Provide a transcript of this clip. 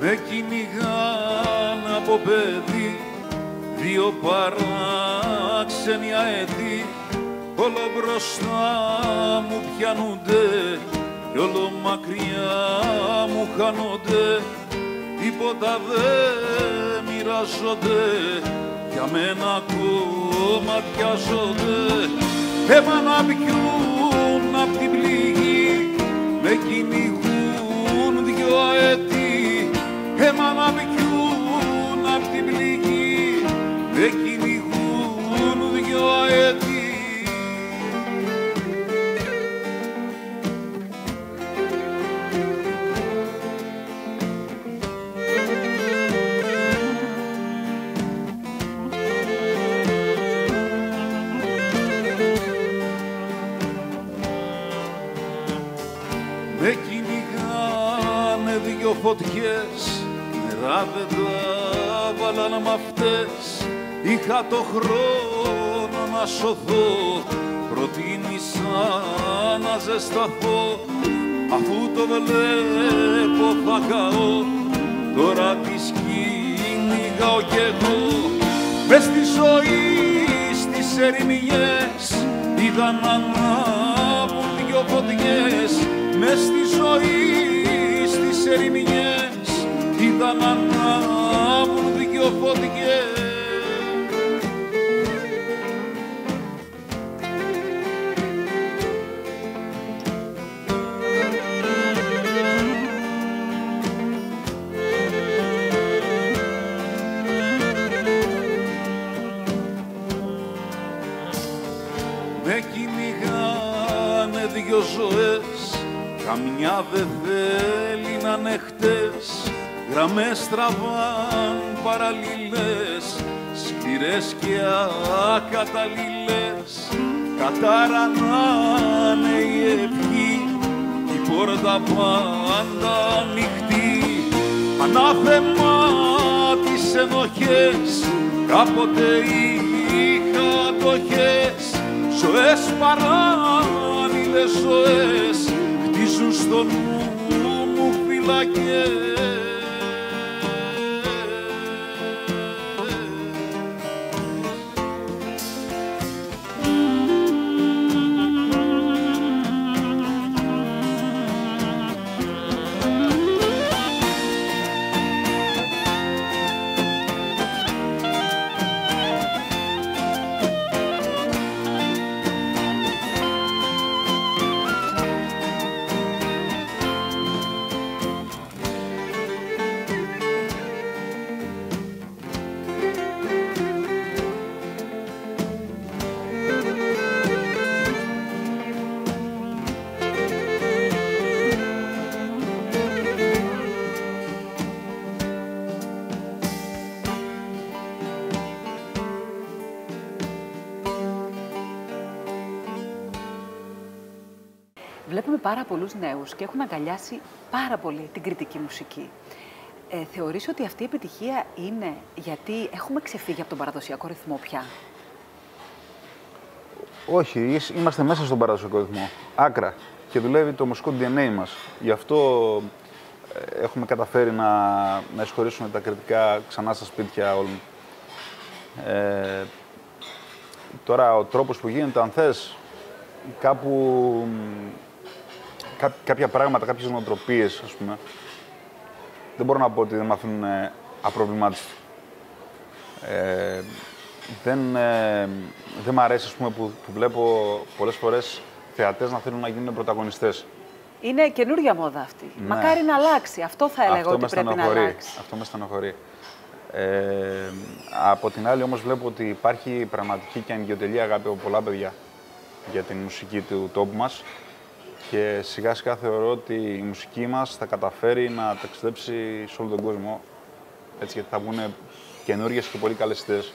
με κυνηγάν από παιδί δύο παράξενια έτη, όλο μπροστά μου πιάνονται κι όλο μακριά μου χάνονται, τίποτα δε μοιράζονται, για μένα ακόμα πιάζονται. Αίμα να πιούν απ' την πληγή, με κυνηγούν δυο αετοί. Αίμα να πιούν απ' την πληγή, με κυνηγούν δυο αετοί. Φωτιές, νερά δεν τα βάλαν μ' αυτές. Είχα το χρόνο να σωθώ, προτίμησα να ζεσταθώ. Αφού το βλέπω θα καώ, τώρα τις κυνηγάω κι εγώ. Μες στη ζωή στις ερημιές είδα να ανάβουν δυο φωτιές. Μες στη ζωή ερημιές είδα να ανάβουν δυο φωτιές. Με κυνηγάνε δυο ζωές, καμιά δε θέλει να είναι χτες, γραμμές στραβάν παραλληλές, σκληρές και ακαταλληλές. Καταρανάνε οι ευχοί, η πόρτα πάντα ανοιχτή. Ανάθεμα τις ενοχές, κάποτε είχα ατοχές. Ζωές παράλληλες ζωές, χτίζουν στο νου μου φυλακές. Βλέπουμε πάρα πολλούς νέους και έχουν αγκαλιάσει πάρα πολύ την κρητική μουσική. Θεωρείς ότι αυτή η επιτυχία είναι γιατί έχουμε ξεφύγει από τον παραδοσιακό ρυθμό πια? Όχι, είμαστε μέσα στον παραδοσιακό ρυθμό, άκρα. Και δουλεύει το μουσικό DNA μας. Γι' αυτό έχουμε καταφέρει να εισχωρήσουμε τα κριτικά ξανά στα σπίτια όλων. Τώρα ο τρόπος που γίνεται, αν θες, κάπου... Κάποια πράγματα, κάποιες νοοτροπίες, ας πούμε, δεν μπορώ να πω ότι δεν μ' αφήνουν απροβλημάτιστοι. Δεν μ' αρέσει, ας πούμε, που βλέπω πολλές φορές θεατές να θέλουν να γίνουν πρωταγωνιστές. Είναι καινούργια μόδα αυτή. Ναι. Μακάρι να αλλάξει. Αυτό θα έλεγα, αυτό ότι πρέπει να αλλάξει. Αυτό με στενοχωρεί. Από την άλλη, όμως, βλέπω ότι υπάρχει πραγματική και ανοιγιοτελή αγάπη από πολλά παιδιά για την μουσική του τόπου μας. Και σιγά σιγά θεωρώ ότι η μουσική μας θα καταφέρει να ταξιδέψει σε όλο τον κόσμο. Έτσι, γιατί θα βγουν καινούργιες και πολύ καλές ιδέες.